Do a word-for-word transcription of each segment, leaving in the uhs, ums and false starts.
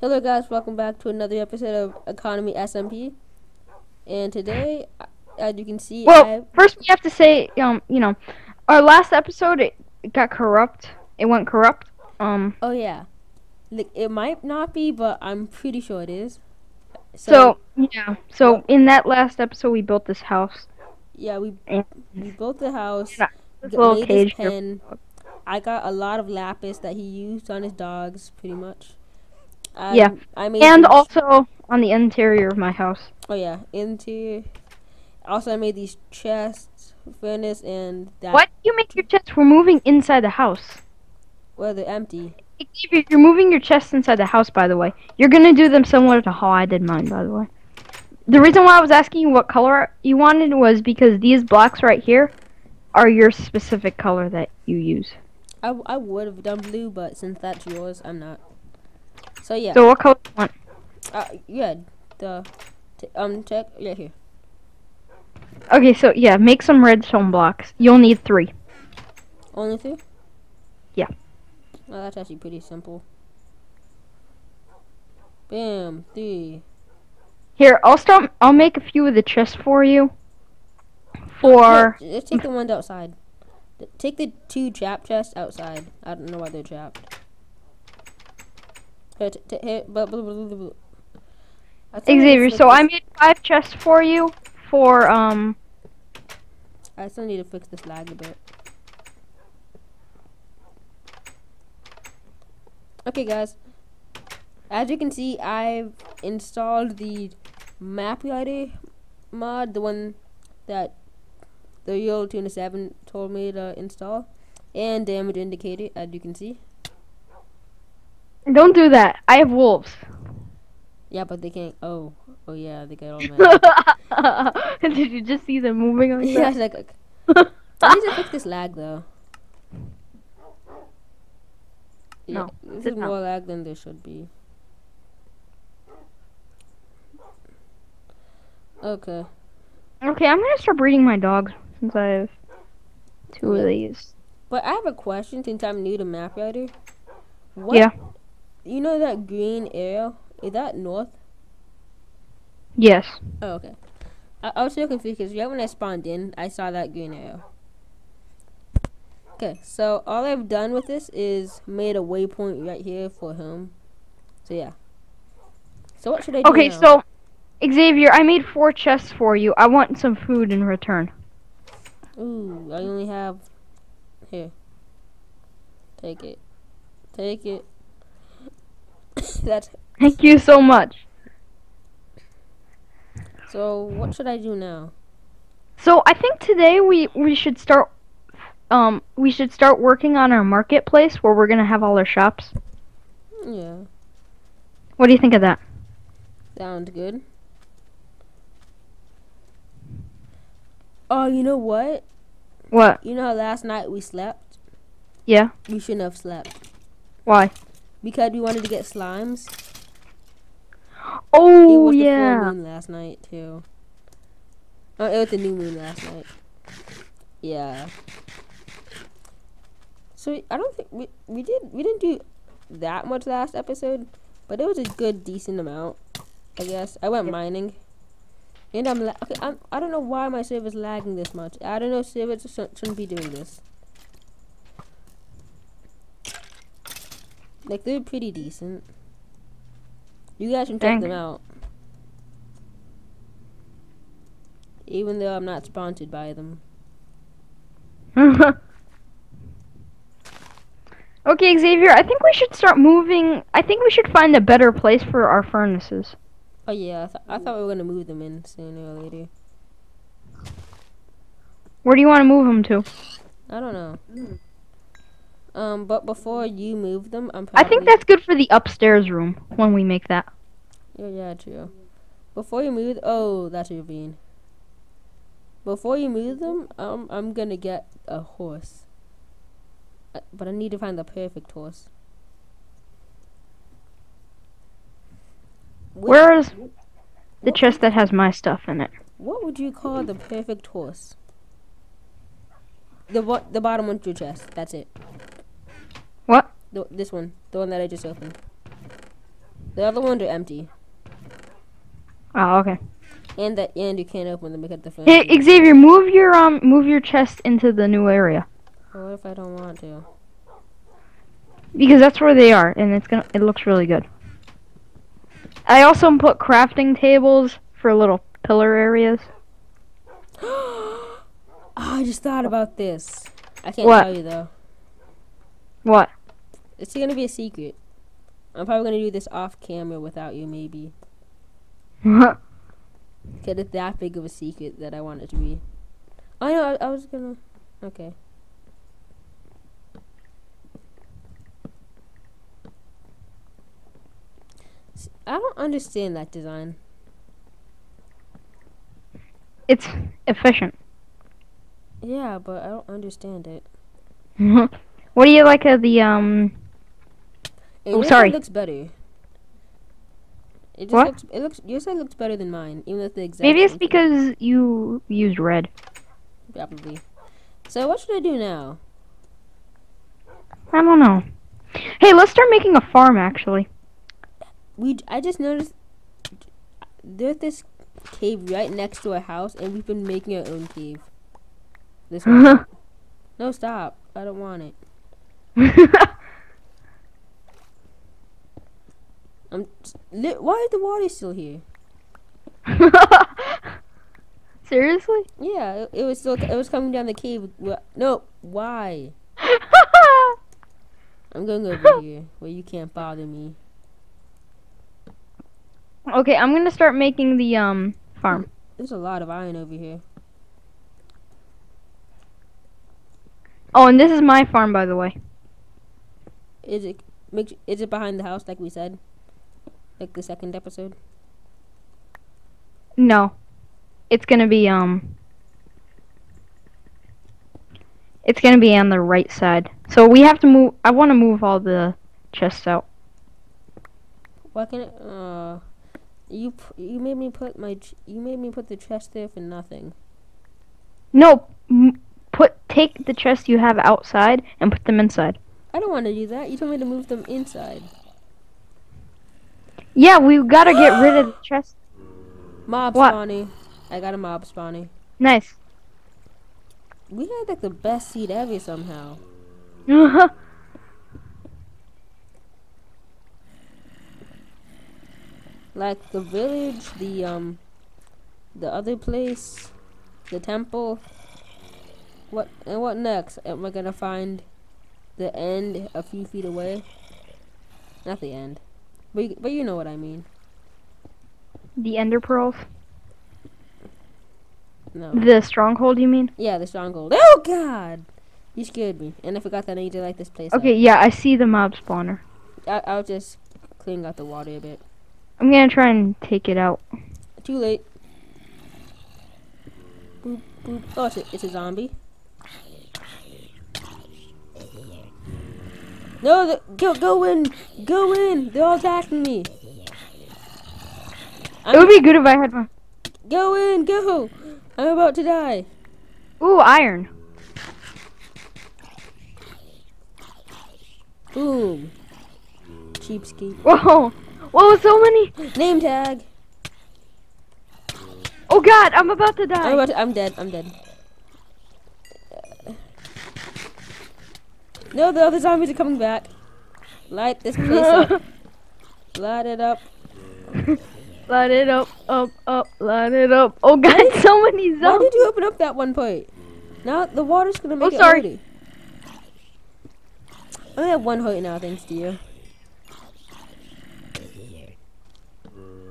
Hello guys, welcome back to another episode of Economy S M P. And today, as you can see, well, I've first we have to say, um, you know, our last episode it, it got corrupt. It went corrupt. Um. Oh yeah, like, it might not be, but I'm pretty sure it is. So, so yeah. So in that last episode, we built this house. Yeah, we and we built the house. Yeah, this little made cage this pen. I got a lot of lapis that he used on his dogs, pretty much. I, yeah, I made and these... also on the interior of my house. Oh yeah, interior. Also, I made these chests, furnace, and that. Why do you make your chests? We're moving inside the house. Well, they're empty. You're moving your chests inside the house, by the way. You're gonna do them similar to how I did mine, by the way. The reason why I was asking you what color you wanted was because these blocks right here are your specific color that you use. I, I would have done blue, but since that's yours, I'm not. So yeah. So what color do you want? Uh, yeah, the t um check yeah here. Okay, so yeah, make some redstone blocks. You'll need three. Only three? Yeah. Well, that's actually pretty simple. Bam, three. Here, I'll start. I'll make a few of the chests for you. For yeah, let's take the ones outside. Take the two trapped chests outside. I don't know why they're trapped. Here, t here, blah, blah, blah, blah, blah. Xavier, so I made five chests for you. For um. I still need to fix this lag a bit. Okay, guys. As you can see, I've installed the map writer mod, the one that the real two seven told me to install, and damage indicator, as you can see. Don't do that. I have wolves. Yeah, but they can't. Oh, oh yeah, they got all mad. Did you just see them moving like yeah, that? Yeah, like. like I need to fix this lag though. Yeah, no, this is more lag than there should be. Okay. Okay, I'm gonna start breeding my dogs since I have two yeah. of these. But I have a question since I'm new to map writer. What, yeah. You know that green arrow? Is that north? Yes. Oh, okay. I, I was so confused because right when I spawned in, I saw that green arrow. Okay, so all I've done with this is made a waypoint right here for him. So yeah. So what should I do Okay, now? so Xavier, I made four chests for you. I want some food in return. Ooh, I only have here. Take it. Take it. That's Thank you so much. So what should I do now? So I think today we we should start Um, we should start working on our marketplace where we're gonna have all our shops. Yeah. What do you think of that? Sounds good. Oh, you know what? What? You know how last night we slept? Yeah. We shouldn't have slept. Why? Because we wanted to get slimes. Oh, it was yeah. the full moon last night, too. Oh, it was the new moon last night. Yeah. So I don't think we we did we didn't do that much last episode, but it was a good decent amount, I guess. I went mining, and I'm okay. I'm I don't know why my server's lagging this much. I don't know. Servers shouldn't be doing this. Like they're pretty decent. You guys should check them out. Even though I'm not sponsored by them. Okay, Xavier, I think we should start moving. I think we should find a better place for our furnaces. Oh, yeah. I, th I thought we were going to move them in sooner or later. Where do you want to move them to? I don't know. Mm. Um, but before you move them, I'm probably... I think that's good for the upstairs room when we make that. Yeah, yeah, true. Before you move... Oh, that's what you're being. Before you move them, um, I'm going to get a horse. But I need to find the perfect horse. Which, Where is the chest that has my stuff in it? What would you call the perfect horse? The what? The bottom one's your chest. That's it. What? The, this one, the one that I just opened. The other ones are empty. Oh, okay. And that, and you can't open them because the flame. Hey, Xavier, move your um, move your chest into the new area. Well, what if I don't want to? Because that's where they are, and it's gonna. It looks really good. I also put crafting tables for little pillar areas. Oh, I just thought about this. I can't what? tell you though. What? It's gonna be a secret. I'm probably gonna do this off camera without you, maybe. What? Cause it's that big of a secret that I want it to be. Oh no, I, I was gonna. Okay. I don't understand that design. It's efficient. Yeah, but I don't understand it. What do you like of the um? It oh, really sorry. Looks better. It just what? Looks, it looks. Your side looks better than mine, even though it's the exact. Maybe it's because you used red. Probably. So what should I do now? I don't know. Hey, let's start making a farm. Actually, we. I just noticed there's this cave right next to our house, and we've been making our own cave. This one. No, stop! I don't want it. I'm lit. Why is the water still here? Seriously? Yeah, it, it was still. It was coming down the cave. No, why? I'm going over here where you can't bother me. Okay, I'm gonna start making the um farm. There's a lot of iron over here. Oh, and this is my farm, by the way. Is it? Make, is it behind the house, like we said? Like the second episode? No. It's gonna be, um... It's gonna be on the right side. So we have to move... I want to move all the chests out. Why can't... Uh... You, you made me put my... You made me put the chest there for nothing. No! M put... Take the chest you have outside and put them inside. I don't want to do that. You told me to move them inside. Yeah, we've got to get rid of the chest. Mob what? Spawning. I got a mob spawning. Nice. We had like the best seed ever somehow. Uh-huh. Like the village, the um, the other place, the temple. What and what next? Am I gonna find the end a few feet away? Not the end. But, but you know what I mean. The Ender Pearls? No. The Stronghold, you mean? Yeah, the Stronghold. Oh, God! You scared me. And I forgot that I need to light this place Okay, up. Yeah, I see the mob spawner. I, I'll just clean out the water a bit. I'm gonna try and take it out. Too late. Boop, boop. Oh, it's a, it's a zombie. No, the, go, go in, go in. They're all attacking me. I'm, it would be good if I had one. Go in, go. I'm about to die. Ooh, iron. Boom. Cheapskate. Whoa, whoa, so many. Name tag. Oh God, I'm about to die. I'm, about to, I'm dead. I'm dead. No, the other zombies are coming back. Light this place up. Light it up. Light it up, up, up, light it up. Oh God, did, so many zombies. Why did you open up that one point? Now the water's gonna make oh, it sorry. Dirty. I only have one heart now, thanks to you.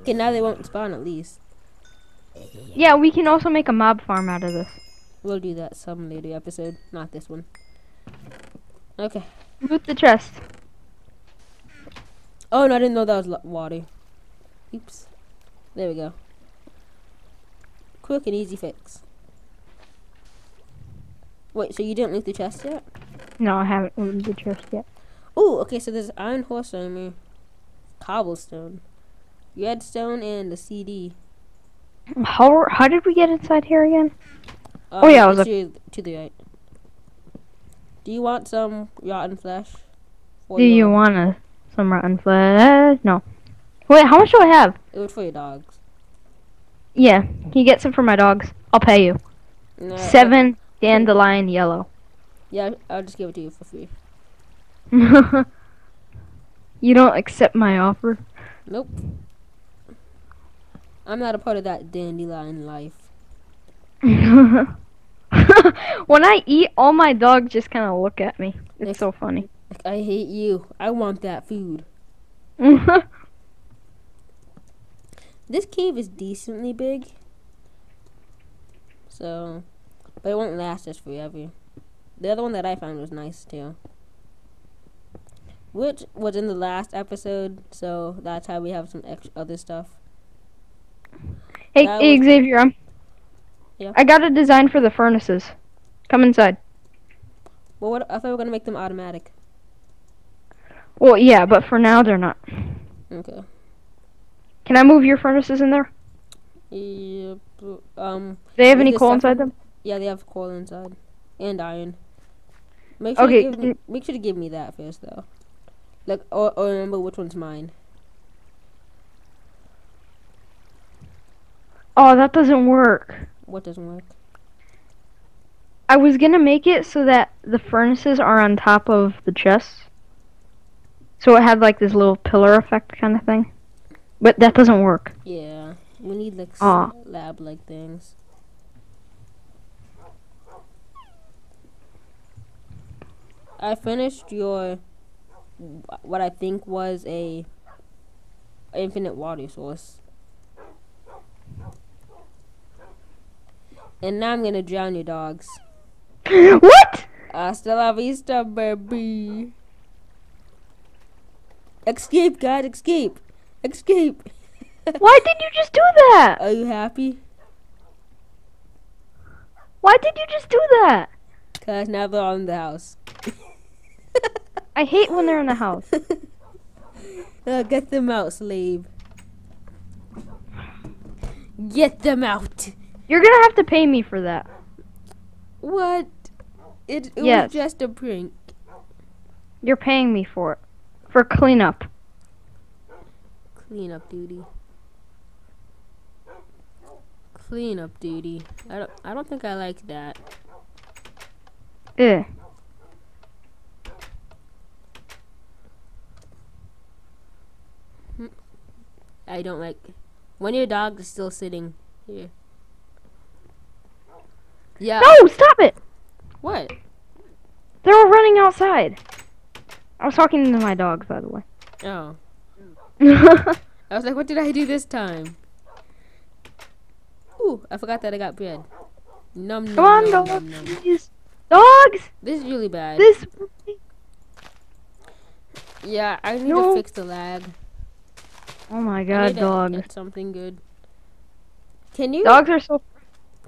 Okay, now they won't spawn at least. Yeah, we can also make a mob farm out of this. We'll do that some later episode, not this one. Okay. Loot the chest. Oh, no, I didn't know that was water. Oops. There we go. Quick and easy fix. Wait, so you didn't loot the chest yet? No, I haven't looted the chest yet. Oh, okay, so there's iron horse armor, cobblestone, redstone, and a C D. How, how did we get inside here again? Uh, oh, yeah, I was up. To, to the right. Do you want some rotten flesh? Do you want a, some rotten flesh? No. Wait, how much do I have? Loot for your dogs. Yeah, he gets it for my dogs. I'll pay you. No, Seven I, dandelion yellow. Yeah, I'll just give it to you for free. You don't accept my offer? Nope. I'm not a part of that dandelion life. When I eat, all my dogs just kind of look at me. It's Next, so funny. I hate you. I want that food. This cave is decently big. So, but it won't last us forever. The other one that I found was nice too, which was in the last episode. So that's how we have some extra other stuff. Hey, hey Xavier, I'm. Yeah. I got a design for the furnaces. Come inside. Well, what, I thought we were gonna make them automatic. Well, yeah, but for now they're not. Okay. Can I move your furnaces in there? Yeah, um. Do they have any coal inside them? Yeah, they have coal inside and iron. Make sure okay. To give me, make sure to give me that first, though. Like, or, or remember which one's mine. Oh, that doesn't work. What doesn't work? I was gonna make it so that the furnaces are on top of the chests, so it had like this little pillar effect kind of thing. But that doesn't work. Yeah, we need like slab-like things. I finished your what I think was a infinite water source. And now I'm gonna drown your dogs. What? Hasta la vista, baby. Escape, guys, escape. Escape. Why did you just do that? Are you happy? Why did you just do that? Because now they're all in the house. I hate when they're in the house. uh, get them out, slave. Get them out. You're gonna have to pay me for that. What? It, it yes. was just a prank. You're paying me for it. For cleanup. Cleanup duty. Cleanup duty. I don't I don't think I like that. Eh. I don't like when your dog is still sitting here. Yeah. No, stop it! What? They're all running outside. I was talking to my dogs, by the way. Oh. I was like, what did I do this time? Ooh, I forgot that I got bread. Nom, nom, Come on, nom, dogs. Nom, nom. Dogs! This is really bad. This. Yeah, I need no. to fix the lag. Oh my god, dogs. That's something good. Can you? Dogs are so.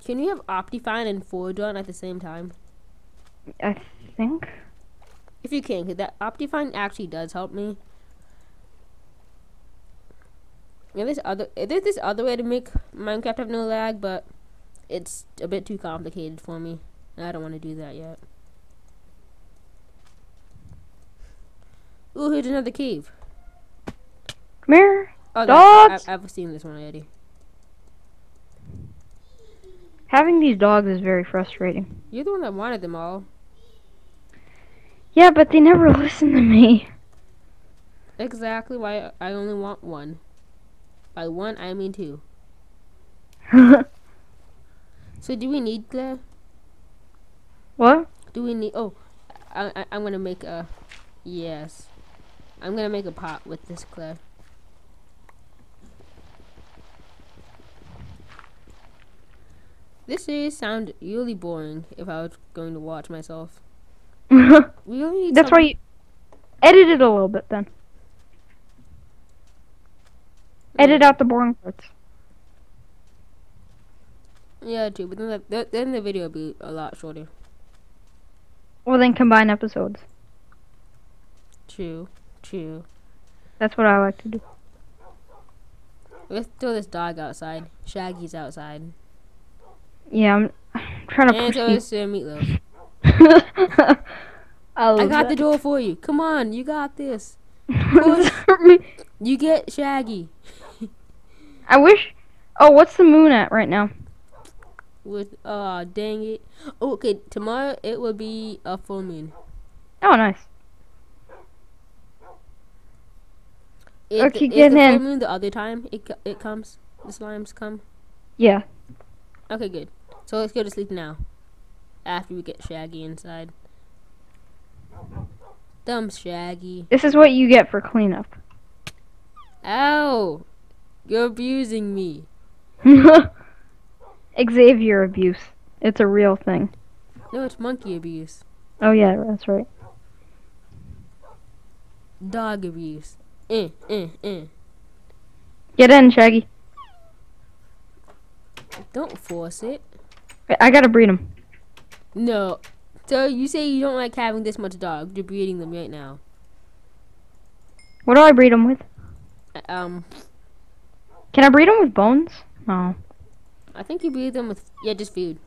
Can you have Optifine and Forge on at the same time? I think. If you can, 'cause that Optifine actually does help me. Yeah, there's other. There's this other way to make Minecraft have no lag, but it's a bit too complicated for me, and I don't want to do that yet. Ooh, here's another cave. Come here, oh, dogs. I, I've seen this one already. Having these dogs is very frustrating. You're the one that wanted them all. Yeah, but they never listen to me. Exactly why I only want one. By one, I mean two. So do we need Claire? What? Do we need... Oh, I, I, I'm going to make a... Yes. I'm going to make a pot with this Claire. This series sounds really boring if I was going to watch myself. Really? That's why you edit it a little bit then. Mm. Edit out the boring parts. Yeah, too, but then the, then the video will be a lot shorter. Well, then combine episodes. True, true. That's what I like to do. Let's throw this dog outside. Shaggy's outside. Yeah, I'm, I'm trying to and push so you. Meatloaf. I, I got that. the door for you. Come on, you got this. You get Shaggy. I wish. Oh, what's the moon at right now? With uh, dang it. Oh, okay, tomorrow it will be a full moon. Oh, nice. It, okay, is get the in. Full moon the other time it it comes? The slimes come? Yeah. Okay, good. So let's go to sleep now. After we get Shaggy inside. Dumb Shaggy. This is what you get for cleanup. Ow! You're abusing me. Xavier abuse. It's a real thing. No, it's monkey abuse. Oh yeah, that's right. Dog abuse. Eh, eh, eh. Get in, Shaggy. Don't force it. I gotta breed him. No. So you say you don't like having this much dog. You're breeding them right now. What do I breed them with? Um. Can I breed them with bones? No. I think you breed them with, yeah, just food.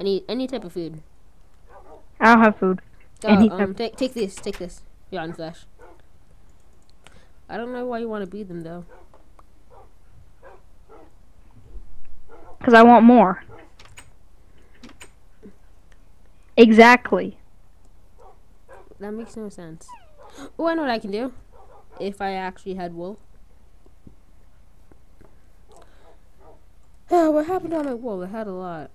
Any any type of food. I don't have food. Oh, any um, type. Take this, take this. Yawn flesh. I don't know why you want to breed them though. Because I want more. Exactly. That makes no sense. Oh, I know what I can do. If I actually had wool. Oh, what happened on my wool? I had a lot.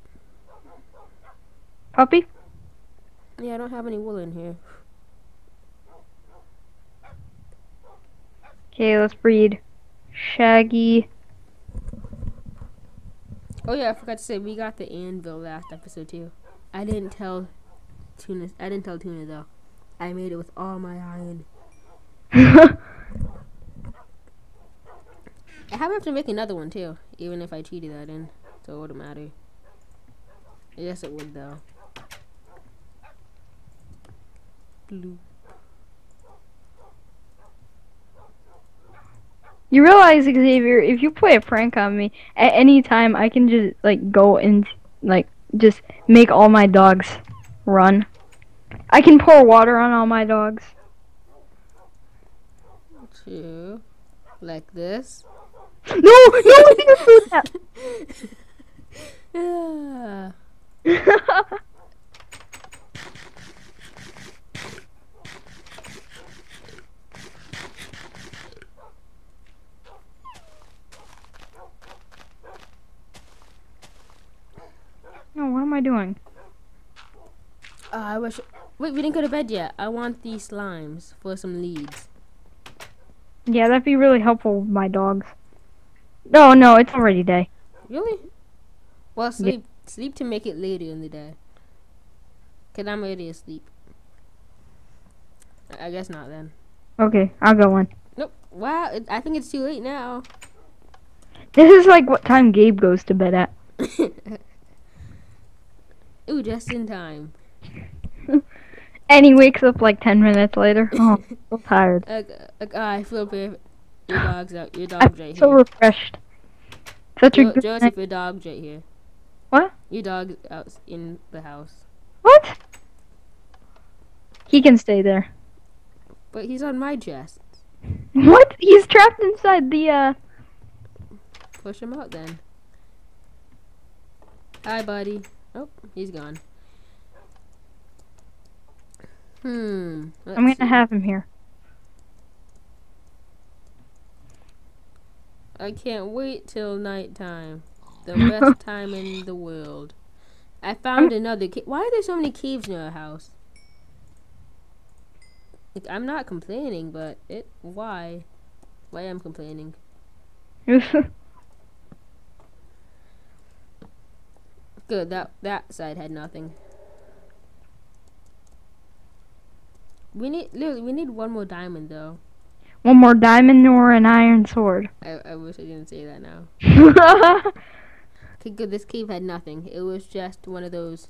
Puppy? Yeah, I don't have any wool in here. Okay, let's breed Shaggy. Oh yeah, I forgot to say we got the anvil last episode too. I didn't tell Tuna. I didn't tell Tuna though. I made it with all my iron. I have to make another one too, even if I cheated that in, so it wouldn't matter. Yes, it would though. Blue. You realize, Xavier, if you play a prank on me at any time, I can just like go and like just make all my dogs run. I can pour water on all my dogs. Two, like this. No, no, I didn't do that. Yeah. No, what am I doing? Uh, I wish. Wait, we didn't go to bed yet. I want these slimes for some leads. Yeah, that'd be really helpful with my dogs. No, no, it's already day. Really? Well, sleep. Yeah. Sleep to make it later in the day. Cause I'm already asleep. I guess not then. Okay, I'll go on. Nope. Wow, it, I think it's too late now. This is like what time Gabe goes to bed at. Ooh, just in time. And he wakes up like ten minutes later. Oh, I'm so tired. Uh, uh, I feel bad. Your dog's out. Your dog's right here. So refreshed. Such jo a good Joseph, night. Your dog's right here. What? Your dog's out in the house. What? He can stay there. But he's on my chest. What? He's trapped inside the, uh... Push him out, then. Hi, buddy. Oh, he's gone. Hmm. I'm gonna see. Have him here. I can't wait till nighttime. The best time in the world. I found I'm another cave. Why are there so many caves near our house? Like, I'm not complaining, but it. Why? Why am I complaining? Good. That that side had nothing. We need literally, we need one more diamond though. One more diamond or an iron sword. I, I wish I didn't say that now. Okay, good. This cave had nothing. It was just one of those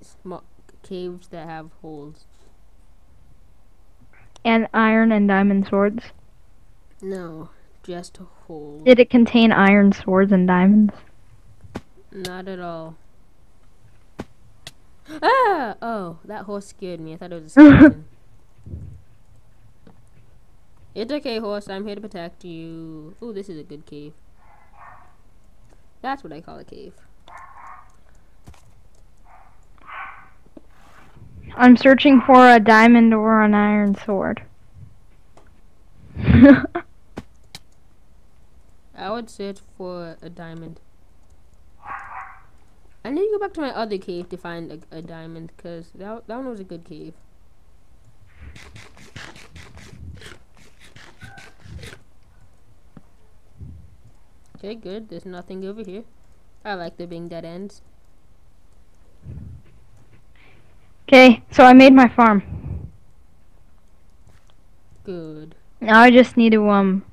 small caves that have holes. And iron and diamond swords? No, just holes. Did it contain iron swords and diamonds? Not at all. Ah! Oh, that horse scared me. I thought it was a skeleton. It's okay, horse. I'm here to protect you. Ooh, this is a good cave. That's what I call a cave. I'm searching for a diamond or an iron sword. I would search for a diamond. I need to go back to my other cave to find a, a diamond, because that, that one was a good cave. Okay, good. There's nothing over here. I like there being dead ends. Okay, so I made my farm. Good. Now I just need to, um,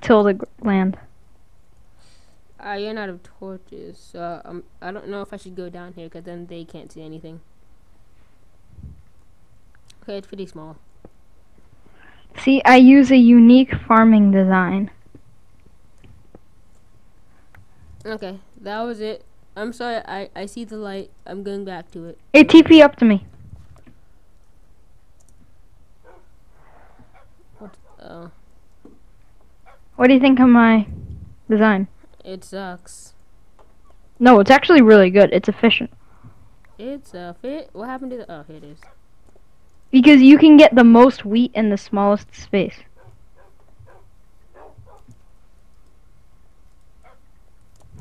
till the land. I ran out of torches, so um, I don't know if I should go down here, because then they can't see anything. Okay, it's pretty small. See, I use a unique farming design. Okay, that was it. I'm sorry, I, I see the light. I'm going back to it. Hey, T P up to me. What, uh, what do you think of my design? It sucks. No, it's actually really good. It's efficient. It's a fit. What happened to the... Oh, here it is. Because you can get the most wheat in the smallest space.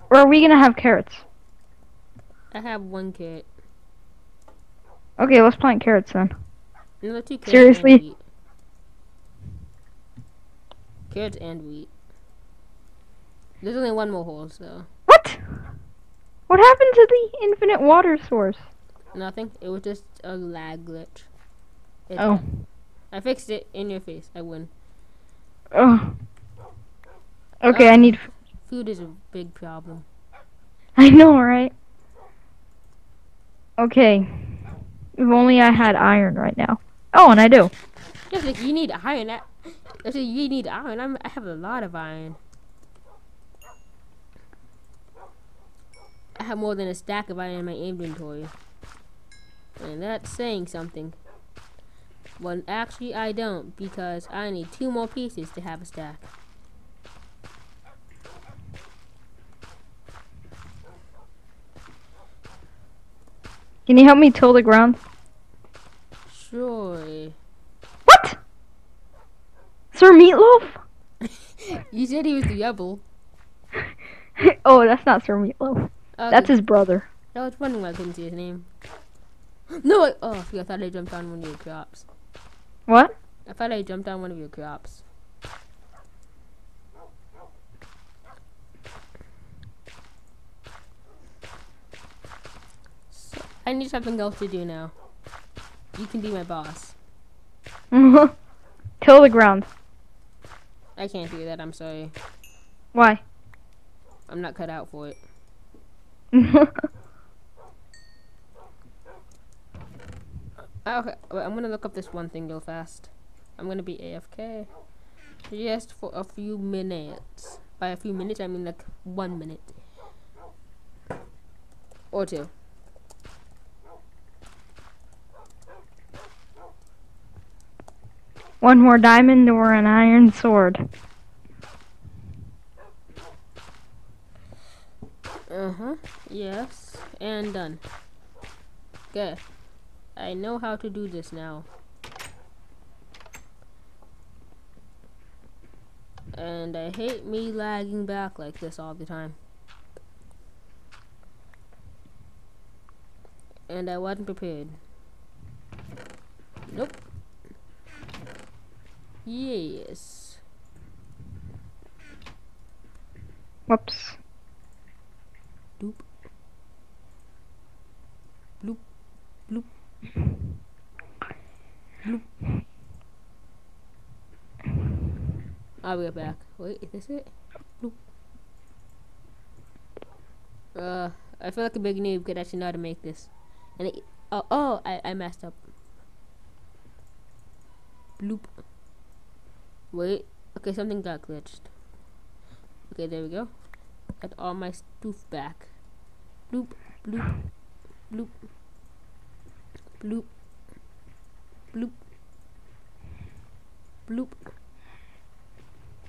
Or are we gonna have carrots? I have one carrot. Okay, let's plant carrots then. No, two carrots. Seriously? And wheat. Carrots and wheat. There's only one more hole, so. What? What happened to the infinite water source? Nothing. It was just a lag glitch. It oh. Happened. I fixed it in your face. I win. Oh. Okay, oh. I need. Food is a big problem. I know, right? Okay. If only I had iron right now. Oh, and I do. Yes, like you need iron. I, like you need iron. I'm, I have a lot of iron. I have more than a stack of iron in my inventory. And that's saying something. Well, actually, I don't, because I need two more pieces to have a stack. Can you help me till the ground? Sure. What? Sir Meatloaf? You said he was the Yubble. Oh, that's not Sir Meatloaf. Uh, that's his brother. I was wondering why I couldn't see his name. No, I, oh, I thought I jumped on one of your crops. What? I thought I jumped on one of your crops. I need something else to do now. You can be my boss. Till the ground. I can't do that, I'm sorry. Why? I'm not cut out for it. Okay, I'm gonna look up this one thing real fast. I'm gonna be A F K. Just for a few minutes. By a few minutes, I mean like one minute. Or two. One more diamond or an iron sword. Uh-huh. Yes. And done. Good. I know how to do this now. And I hate me lagging back like this all the time. And I wasn't prepared. Nope. Yes. Whoops. Bloop. Bloop. Bloop. Bloop. I'll be back. Wait, is this it? Bloop. Uh, I feel like a big noob could actually know how to make this. And it, oh, oh, I, I messed up. Bloop. Wait, okay, something got glitched. Okay, there we go. Got all my stuff back. Bloop, bloop, bloop, bloop, bloop, bloop,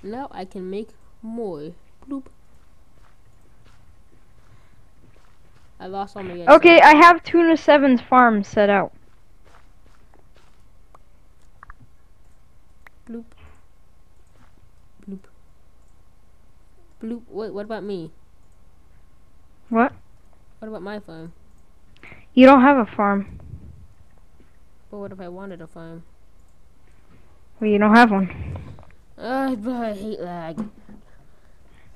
Now I can make more. Bloop. I lost all my eggs. Okay, I have Tuna seven's farm set out. Bloop. Bloop. Bloop. Wait, what about me? What? What about my farm? You don't have a farm. But what if I wanted a farm? Well, you don't have one. Uh, but I hate lag.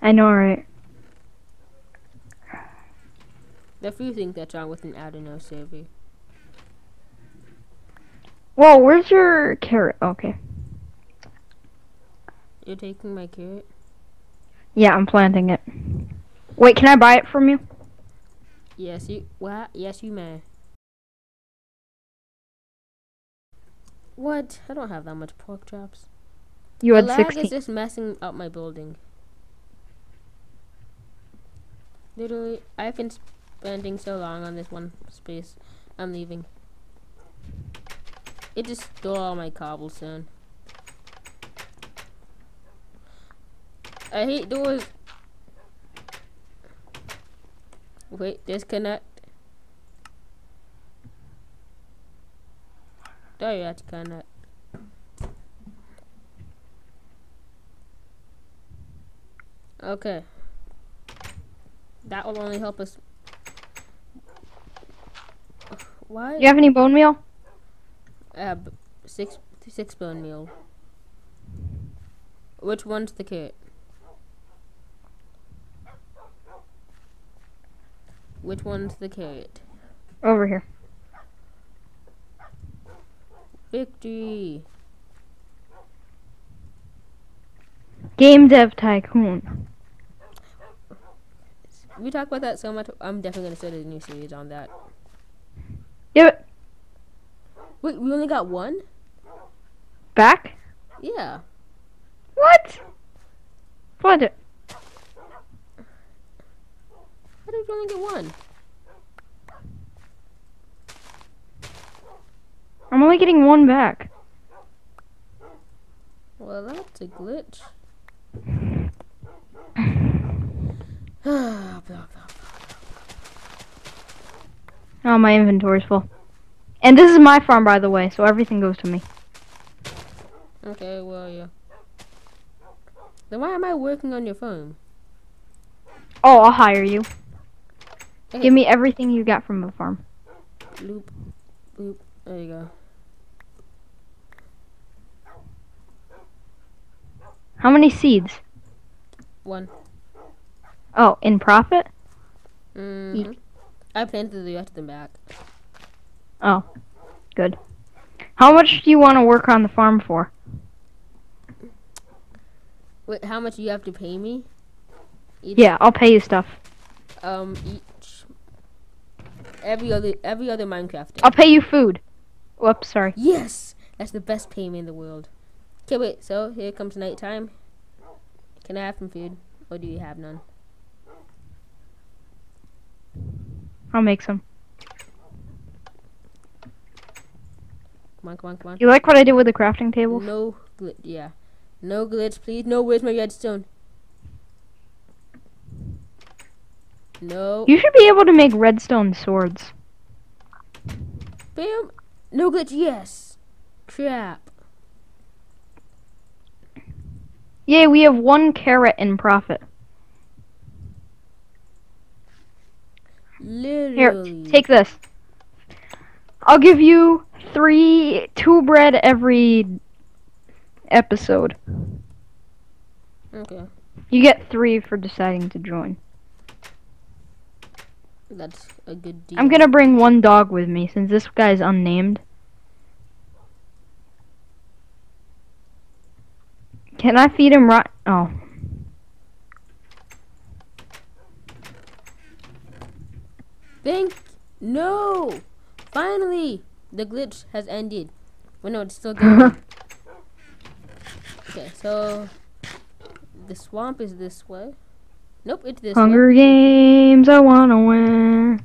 I know, right? There are few things that's wrong with an Adeno server. Whoa, where's your carrot? Okay. You're taking my carrot? Yeah, I'm planting it. Wait, can I buy it from you? Yes, you. What? Yes, you may. What? I don't have that much pork chops. You had sixteen. The lag is just messing up my building. Literally, I've been spending so long on this one space. I'm leaving. It just stole all my cobblestone. I hate doors. Wait, disconnect. There you have to connect. Okay. That will only help us. Why? You have any bone meal? I have six, six bone meal. Which one's the carrot? Which one's the carrot? Over here. Victory. Game Dev Tycoon. We talk about that so much. I'm definitely gonna start a new series on that. Yeah. Wait, we only got one? Back? Yeah. What? What? How did we only get one? I'm only getting one back. Well, that's a glitch. Oh, my inventory's full. And this is my farm, by the way, so everything goes to me. Okay, well, yeah. Then why am I working on your farm? Oh, I'll hire you. Okay. Give me everything you got from the farm. Bloop, bloop. There you go. How many seeds? One. Oh, in profit? Mm-hmm. I planted the rest of them back. Oh, good. How much do you want to work on the farm for? Wait, how much do you have to pay me? Each yeah, I'll pay you stuff. Um, each every other every other Minecraft day. I'll pay you food. Whoops, sorry. Yes, that's the best payment in the world. Okay, wait. So here comes nighttime. Can I have some food, or do you have none? I'll make some. Come on, come on, come on. You like what I did with the crafting table? No glitch. Yeah, no glitch, please. No, where's my redstone? No. You should be able to make redstone swords. Bam! No glitch, yes! Crap. Yay, we have one carrot in profit. Literally. Here, take this. I'll give you three, two bread every episode. Okay. You get three for deciding to join. That's a good deal. I'm gonna bring one dog with me since this guy's unnamed. Can I feed him right? Oh. Thank. No! Finally! The glitch has ended. Well, no, it's still going. Okay, so. The swamp is this way. Nope, it's this Hunger Games, I wanna win.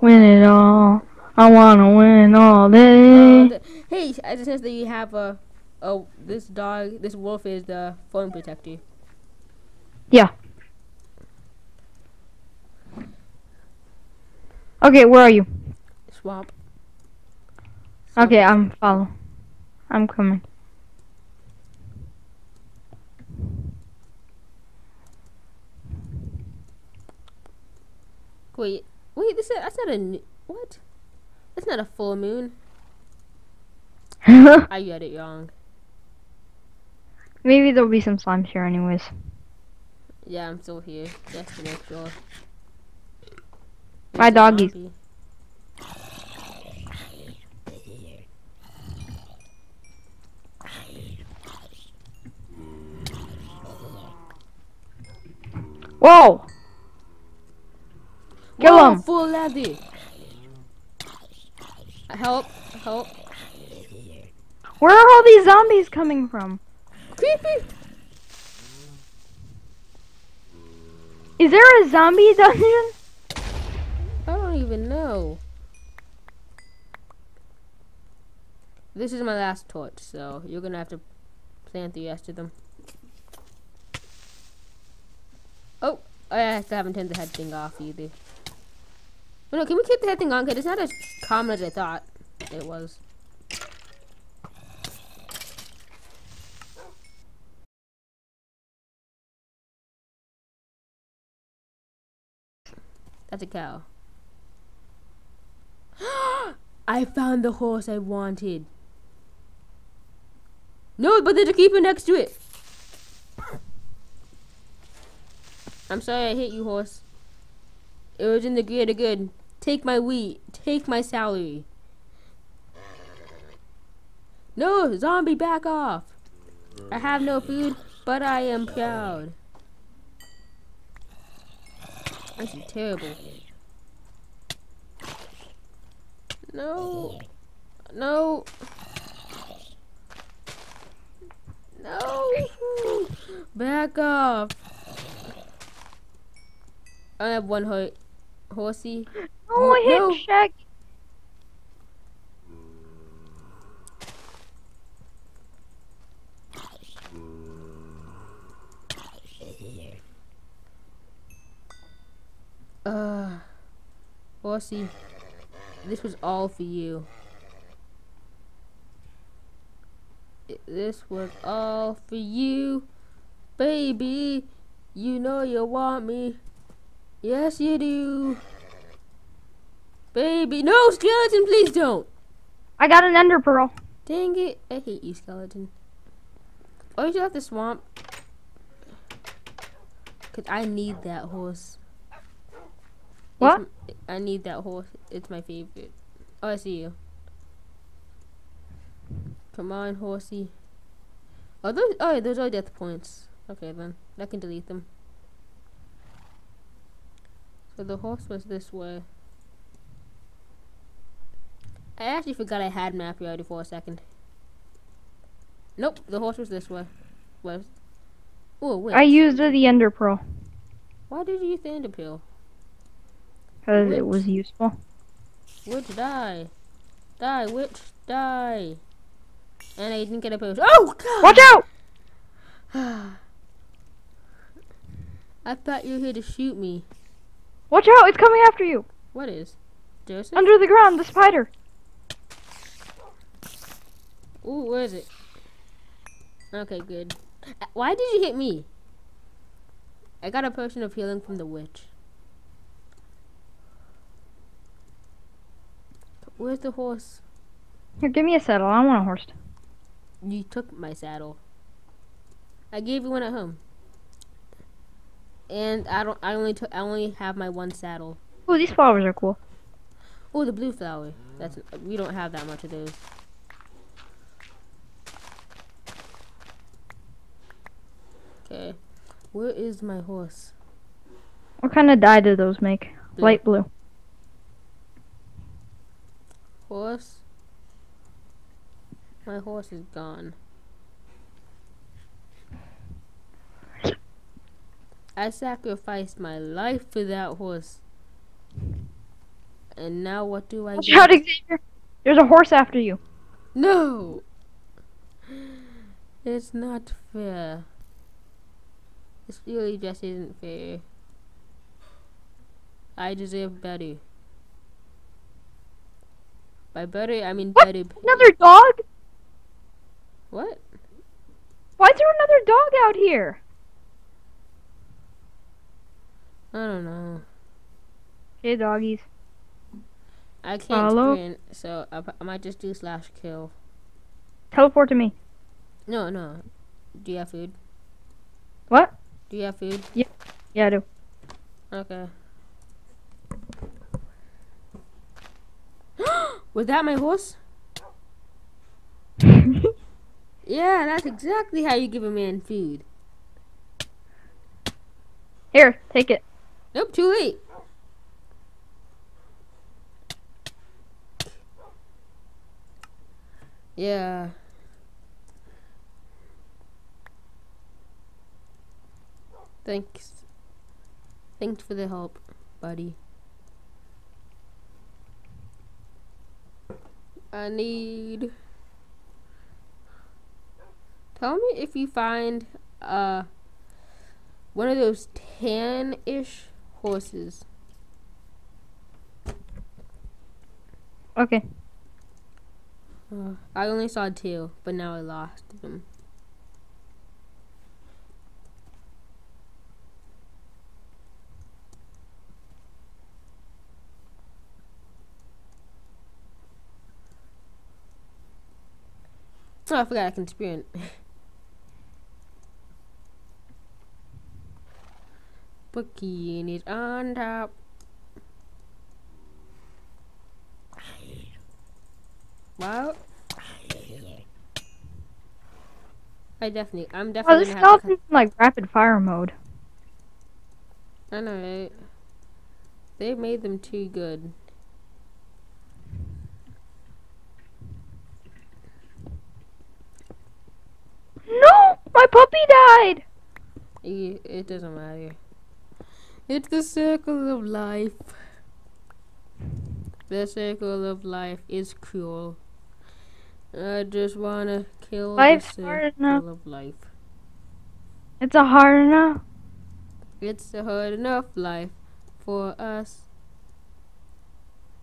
Win it all. I wanna win all day. All day. Hey, I just noticed that you have a, oh, this dog, this wolf is the phone protector. Yeah. Okay, where are you? Swamp. Swamp. Okay, I'm follow. I'm coming. Wait, wait, this is, that's not a, what? That's not a full moon. I got it wrong. Maybe there'll be some slimes here anyways. Yeah, I'm still here, just to make sure. My doggy. Whoa! Kill Whoa, him! Full laddy. Help! Help! Where are all these zombies coming from? Creepy! Is there a zombie dungeon? I don't even know. This is my last torch, so you're gonna have to plant the rest of them. Oh, I still haven't turned the head thing off either. But no, can we keep the head thing on? Cause it's not as common as I thought it was. That's a cow. I found the horse I wanted. No, but there's a keeper next to it. I'm sorry I hit you, horse. It was in the greater good. Take my wheat. Take my salary. No, zombie, back off. I have no food, but I am proud. This is terrible. No. No. No. Back off. I have one ho horsey. No, oh, I hit no. Shack. Uh, horsey, this was all for you. It, this was all for you, baby. You know you want me. Yes, you do. Baby, no, skeleton, please don't. I got an ender pearl. Dang it, I hate you, skeleton. Oh, you got the swamp. Cause I need that horse. What? It's, I need that horse. It's my favorite. Oh, I see you. Come on, horsey. Oh, those, oh, those are death points. Okay, then. I can delete them. So the horse was this way. I actually forgot I had map already for a second. Nope, the horse was this way. Was oh wait. I used the ender pearl. Why did you use the ender pearl? Because it was useful. Witch, die, die, witch, die. And I didn't get a post. Oh God! Watch out! I thought you were here to shoot me. Watch out! It's coming after you. What is? Joseph? Under the ground, the spider. Ooh, where is it? Okay, good. Why did you hit me? I got a potion of healing from the witch. Where's the horse? Here, give me a saddle. I want a horse. You took my saddle. I gave you one at home. And I don't. I only took. I only have my one saddle. Oh, these flowers are cool. Oh, the blue flower. That's. We don't have that much of those. Okay. Where is my horse? What kind of dye do those make? Blue. Light blue. Horse. My horse is gone. I sacrificed my life for that horse. And now what do I do? Shout, Xavier! There's a horse after you. No. It's not fair. This really just isn't fair. I deserve better. By better, I mean what? better. Another dog? What? Why is there another dog out here? I don't know. Hey, doggies. I can't Hello? sprint, so I, I might just do slash kill. Teleport to me. No, no. Do you have food? What? Do you have food? Yeah, yeah, I do. Okay. Was that my horse? Yeah, that's exactly how you give a man food. Here, take it. Nope, too late. Yeah. Thanks. Thanks for the help, buddy. I need... Tell me if you find uh, one of those tan-ish horses. Okay. Uh, I only saw two, but now I lost them. Oh, I forgot I can sprint. Bookie is on top. Wow. I definitely, I'm definitely. Oh, this gonna have in, like rapid fire mode. I know, right? They made them too good. No, my puppy died. It, it doesn't matter. It's the circle of life. The circle of life is cruel. I just wanna kill Life's the circle hard of life. It's a hard enough. It's a hard enough life for us.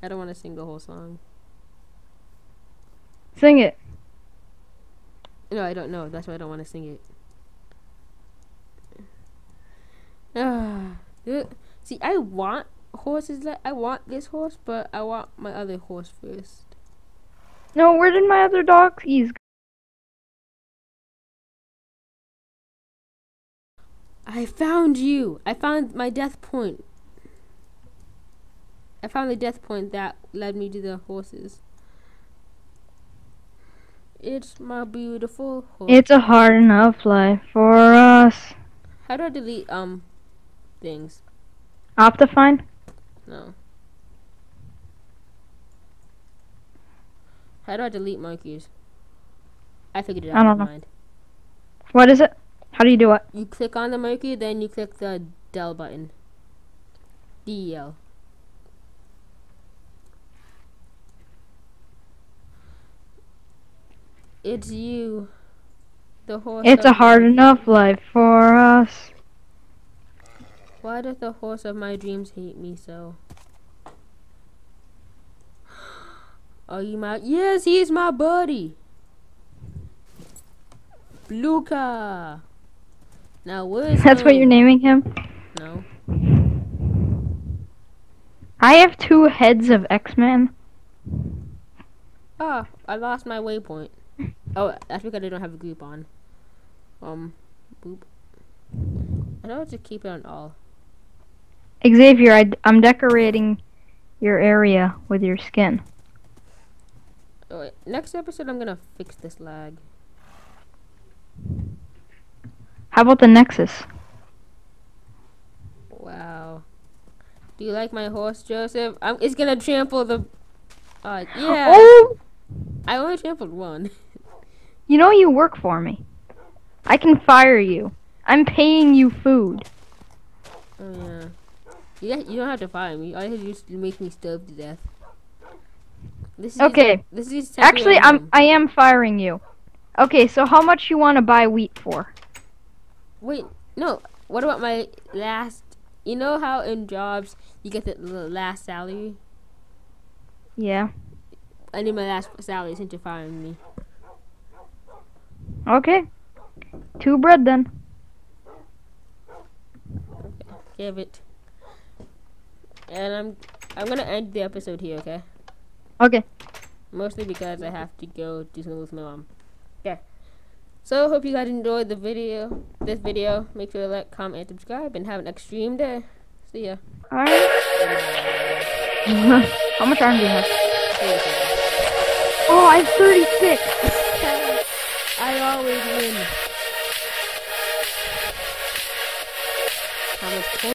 I don't wanna sing the whole song. Sing it. No, I don't know. That's why I don't wanna sing it. Ah. See, I want horses. Like I want this horse, but I want my other horse first. No, where did my other doggies go? I found you. I found my death point. I found the death point that led me to the horses. It's my beautiful horse. It's a hard enough life for us. How do I delete um things? Optifine? No. How do I delete monkeys? I figured it out. I don't know. Mind. What is it? How do you do it? You click on the monkey, then you click the del button. D E L. It's you, the horse. It's a hard enough life for us. Why does the horse of my dreams hate me so? Are you my... Yes, he's my buddy! Luca! Now, where is... That's home? What you're naming him? No. I have two heads of X-Men. Ah, I lost my waypoint. Oh, that's because I don't have a group on. Um, boop. I don't have to keep it on all. Xavier, I d I'm decorating your area with your skin. Oh, wait. Next episode, I'm gonna fix this lag. How about the Nexus? Wow. Do you like my horse, Joseph? I'm, it's gonna trample the... Uh, yeah! Oh! I only trampled one. You know you work for me. I can fire you. I'm paying you food. Oh, yeah. You, you don't have to fire me. All you have to do is make me starve to death. This is okay. This is actually, I'm. I am firing you. Okay, so how much you want to buy wheat for? Wait, no. What about my last... You know how in jobs you get the last salary? Yeah. I need my last salary since you're firing me. Okay. Two bread then. Okay, give it. And I'm I'm gonna end the episode here, okay? Okay. Mostly because I have to go do something with my mom. Okay. So hope you guys enjoyed the video. This video, make sure to like, comment, and subscribe, and have an extreme day. See ya. Alright. How much iron do you have? Oh, I have thirty-six. I always win. How much?